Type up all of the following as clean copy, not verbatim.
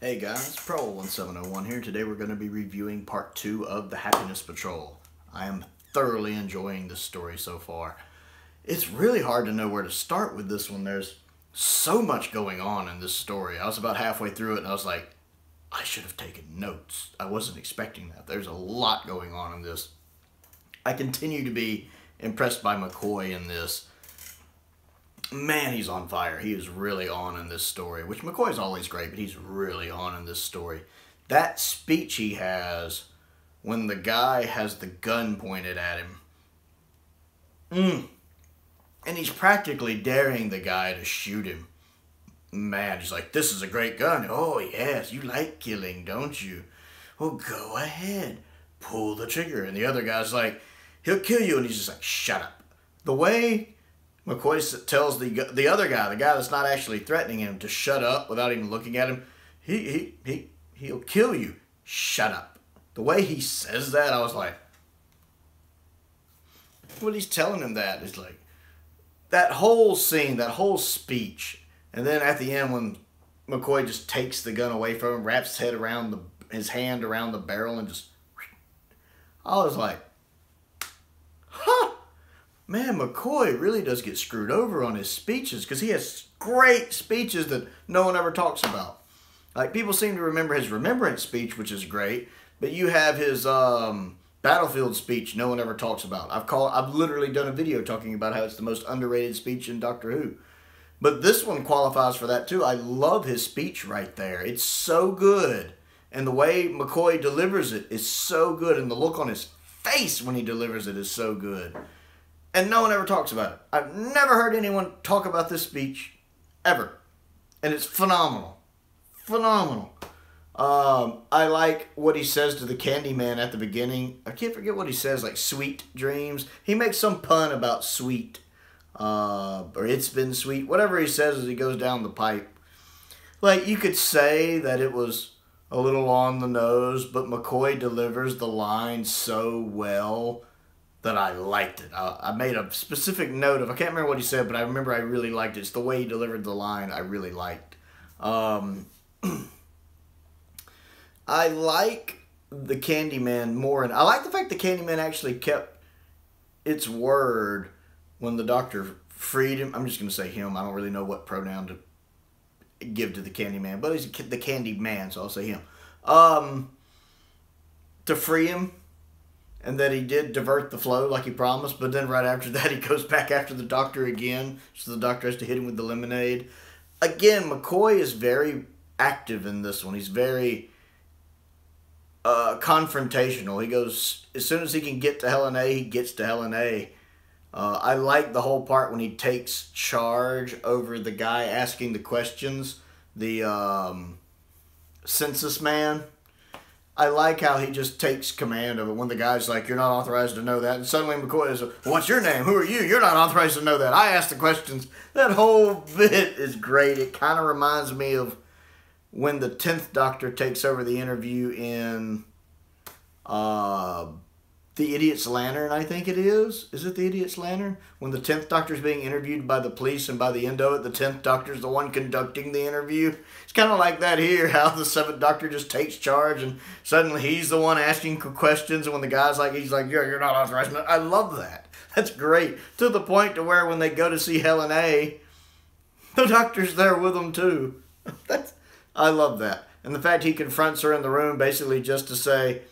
Hey guys, Prowl 1701 here. Today we're going to be reviewing part 2 of The Happiness Patrol. I am thoroughly enjoying this story so far. It's really hard to know where to start with this one. There's so much going on in this story. I was about halfway through it and I was like, I should have taken notes. I wasn't expecting that. There's a lot going on in this. I continue to be impressed by McCoy in this. Man, he's on fire. He is really on in this story, which McCoy's always great, but he's really on in this story. That speech he has when the guy has the gun pointed at him. And he's practically daring the guy to shoot him. Man, he's like, this is a great gun. Oh, yes, you like killing, don't you? Well, go ahead. Pull the trigger. And the other guy's like, he'll kill you. And he's just like, shut up. The way McCoy tells the other guy, the guy that's not actually threatening him, to shut up without even looking at him. He'll kill you. Shut up. The way he says that, I was like, when he's telling him that, it's like, that whole scene, that whole speech, and then at the end when McCoy just takes the gun away from him, wraps his head around his hand around the barrel and just, I was like, huh. Man, McCoy really does get screwed over on his speeches because he has great speeches that no one ever talks about. Like, people seem to remember his remembrance speech, which is great, but you have his battlefield speech no one ever talks about. I've literally done a video talking about how it's the most underrated speech in Doctor Who. But this one qualifies for that too. I love his speech right there. It's so good. And the way McCoy delivers it is so good. And the look on his face when he delivers it is so good. And no one ever talks about it. I've never heard anyone talk about this speech ever. And it's phenomenal. Phenomenal. I like what he says to the Candy Man at the beginning. I can't forget what he says, like sweet dreams. He makes some pun about sweet, or it's been sweet. Whatever he says as he goes down the pipe. Like, you could say that it was a little on the nose, but McCoy delivers the line so well that I liked it. I made a specific note of, I can't remember what he said, but I remember I really liked it. It's the way he delivered the line I really liked. I like the Candyman more, and I like the fact the Candyman actually kept its word when the Doctor freed him. I'm just going to say him. I don't really know what pronoun to give to the Candyman, but he's the Candyman, so I'll say him. To free him. And that he did divert the flow like he promised. But then right after that, he goes back after the Doctor again. So the Doctor has to hit him with the lemonade. Again, McCoy is very active in this one. He's very confrontational. He goes, as soon as he can get to Helen A, he gets to Helen A. I like the whole part when he takes charge over the guy asking the questions. The census man. I like how he just takes command of it when the guy's like, you're not authorized to know that. And suddenly McCoy is like, what's your name? Who are you? You're not authorized to know that. I asked the questions. That whole bit is great. It kind of reminds me of when the 10th Doctor takes over the interview in The Idiot's Lantern, I think it is. Is it The Idiot's Lantern? When the 10th Doctor's being interviewed by the police, and by the end of it, the 10th Doctor's the one conducting the interview. It's kind of like that here, how the 7th Doctor just takes charge and suddenly he's the one asking questions, and when the guy's like, he's like, yeah, you're not authorized. I love that. That's great. To the point to where when they go to see Helen A, the Doctor's there with them too. I love that. And the fact he confronts her in the room basically just to say,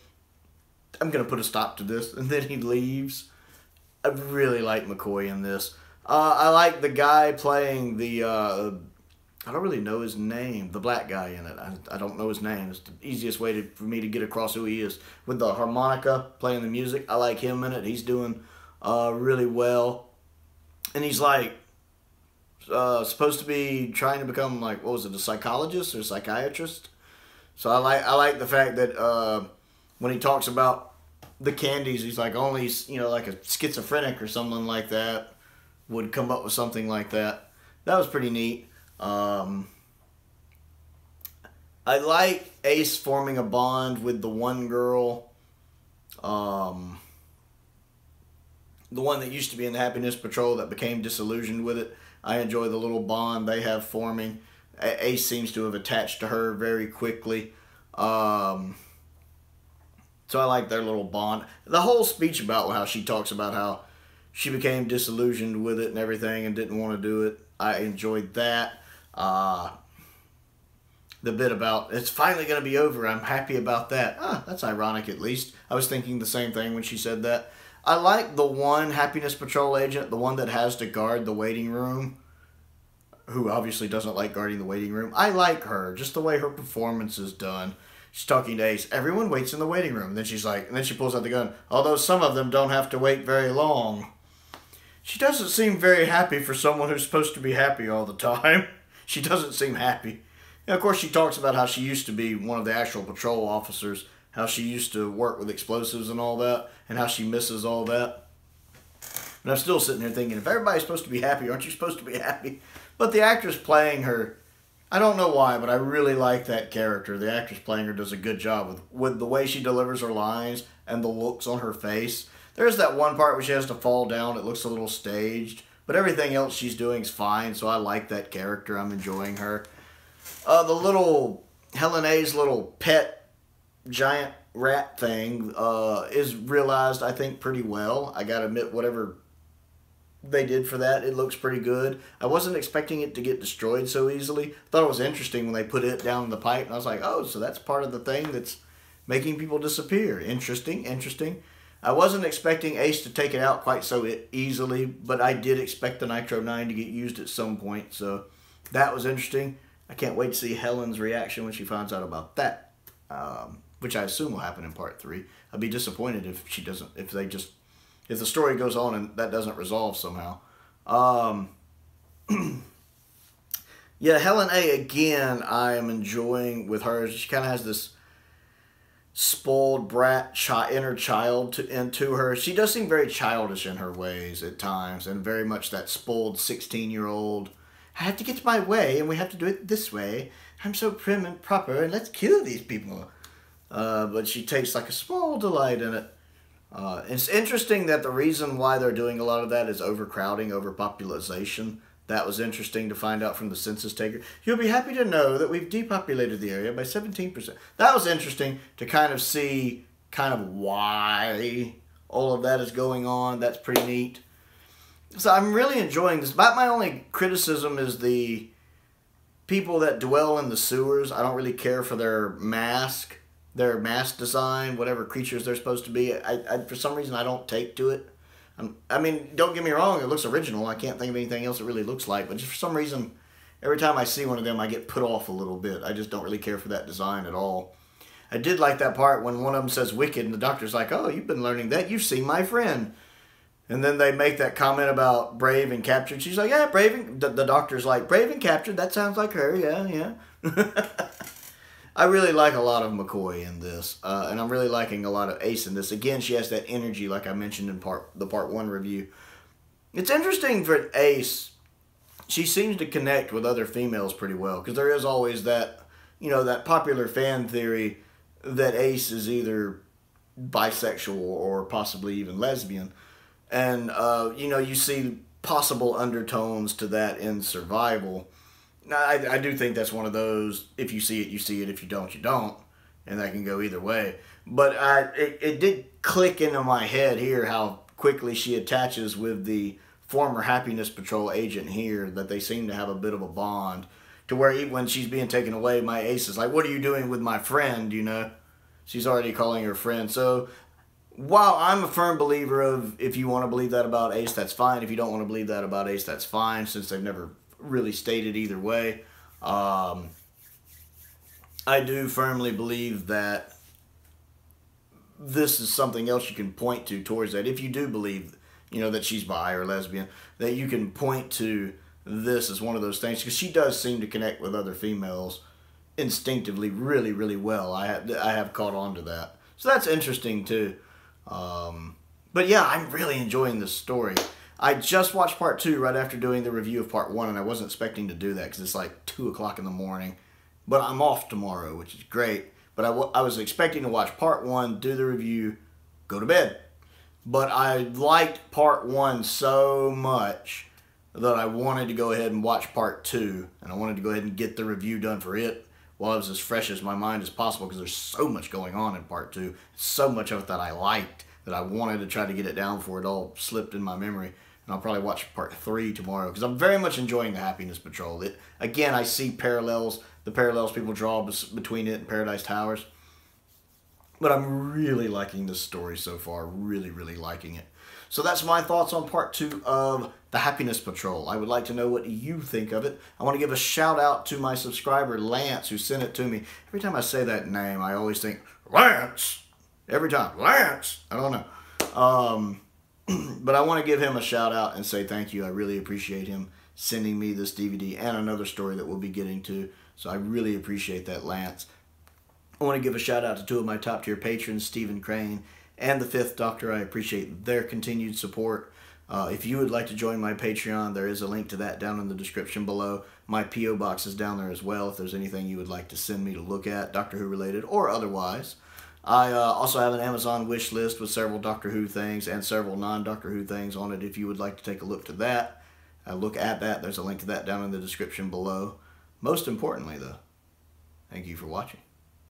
I'm going to put a stop to this. And then he leaves. I really like McCoy in this. I like the guy playing the I don't really know his name. The black guy in it. I don't know his name. It's the easiest way for me to get across who he is. With the harmonica, playing the music. I like him in it. He's doing really well. And he's like supposed to be trying to become, like, what was it, a psychologist or a psychiatrist? So I like the fact that when he talks about the candies, he's like, only, you know, like a schizophrenic or someone like that would come up with something like that. That was pretty neat. I like Ace forming a bond with the one girl, the one that used to be in the Happiness Patrol that became disillusioned with it. I enjoy the little bond they have forming. Ace seems to have attached to her very quickly. So I like their little bond. The whole speech about how she talks about how she became disillusioned with it and everything and didn't want to do it, I enjoyed that. The bit about, it's finally going to be over, I'm happy about that. Ah, that's ironic at least. I was thinking the same thing when she said that. I like the one Happiness Patrol agent, the one that has to guard the waiting room, who obviously doesn't like guarding the waiting room. I like her, just the way her performance is done. She's talking to Ace. Everyone waits in the waiting room. And then she's like, and then she pulls out the gun. Although some of them don't have to wait very long. She doesn't seem very happy for someone who's supposed to be happy all the time. She doesn't seem happy. And of course, she talks about how she used to be one of the actual patrol officers, how she used to work with explosives and all that, and how she misses all that. And I'm still sitting here thinking, if everybody's supposed to be happy, aren't you supposed to be happy? But the actress playing her, I don't know why, but I really like that character. The actress playing her does a good job with the way she delivers her lines and the looks on her face. There's that one part where she has to fall down. It looks a little staged, but everything else she's doing is fine, so I like that character. I'm enjoying her. The little, Helen A's little pet giant rat thing is realized, I think, pretty well. I gotta admit, whatever they did for that, it looks pretty good. I wasn't expecting it to get destroyed so easily. Thought it was interesting when they put it down the pipe, and I was like, oh, so that's part of the thing that's making people disappear. Interesting, interesting. I wasn't expecting Ace to take it out quite so easily, but I did expect the Nitro-9 to get used at some point, so that was interesting. I can't wait to see Helen's reaction when she finds out about that, which I assume will happen in Part 3. I'd be disappointed if she doesn't, if the story goes on and that doesn't resolve somehow. Yeah, Helen A, again, I am enjoying with her. She kind of has this spoiled brat inner child into her. She does seem very childish in her ways at times, and very much that spoiled 16-year-old. I have to get my way, and we have to do it this way. I'm so prim and proper, and let's kill these people. But she takes like a small delight in it. It's interesting that the reason why they're doing a lot of that is overcrowding, overpopulation. That was interesting to find out from the census taker. You'll be happy to know that we've depopulated the area by 17%. That was interesting to kind of see why all of that is going on. That's pretty neat. So I'm really enjoying this. My only criticism is the people that dwell in the sewers. I don't really care for their mask. Their mask design, whatever creatures they're supposed to be, I for some reason I don't take to it. I mean, don't get me wrong, it looks original. I can't think of anything else it really looks like, but just for some reason, every time I see one of them, I get put off a little bit. I just don't really care for that design at all. I did like that part when one of them says wicked, and the doctor's like, oh, you've been learning that. You've seen my friend. And then they make that comment about brave and captured. She's like, yeah, brave and... The doctor's like, brave and captured, that sounds like her, yeah, yeah. I really like a lot of McCoy in this, and I'm really liking a lot of Ace in this. Again, she has that energy, like I mentioned in the Part 1 review. It's interesting for Ace. She seems to connect with other females pretty well, because there is always that, you know, that popular fan theory that Ace is either bisexual or possibly even lesbian. And, you know, you see possible undertones to that in Survival. Now, I do think that's one of those, if you see it, you see it. If you don't, you don't. And that can go either way. But it did click into my head here how quickly she attaches with the former Happiness Patrol agent here, that they seem to have a bit of a bond, to where even when she's being taken away, my Ace is like, what are you doing with my friend, you know? She's already calling her friend. So while I'm a firm believer of, if you want to believe that about Ace, that's fine. If you don't want to believe that about Ace, that's fine, since they've never really stated either way. I do firmly believe that this is something else you can point to towards that. If you do believe, you know, that she's bi or lesbian, that you can point to this as one of those things, because she does seem to connect with other females instinctively really, really well. I have caught on to that. So that's interesting too. But yeah, I'm really enjoying this story. I just watched Part 2 right after doing the review of Part 1, and I wasn't expecting to do that because it's like 2 o'clock in the morning. But I'm off tomorrow, which is great. But I was expecting to watch Part 1, do the review, go to bed. But I liked Part 1 so much that I wanted to go ahead and watch part two, and I wanted to go ahead and get the review done for it while it was as fresh as my mind as possible, because there's so much going on in part two, so much of it that I liked, that I wanted to try to get it down before it all slipped in my memory. And I'll probably watch part three tomorrow, because I'm very much enjoying The Happiness Patrol. It, again, I see parallels, the parallels people draw between it and Paradise Towers. But I'm really liking this story so far, really, really liking it. So that's my thoughts on part two of The Happiness Patrol. I would like to know what you think of it. I want to give a shout out to my subscriber, Lance, who sent it to me. Every time I say that name, I always think, Lance! Every time, Lance! I don't know. But I want to give him a shout out and say thank you. I really appreciate him sending me this DVD and another story that we'll be getting to. So I really appreciate that, Lance. I want to give a shout out to two of my top tier patrons, Stephen Crane and the Fifth Doctor. I appreciate their continued support. If you would like to join my Patreon, there is a link to that down in the description below. My P.O. box is down there as well if there's anything you would like to send me to look at, Doctor Who related or otherwise. I also have an Amazon wish list with several Doctor Who things and several non-Doctor Who things on it if you would like to take a look to that. Look at that. There's a link to that down in the description below. Most importantly, though, thank you for watching.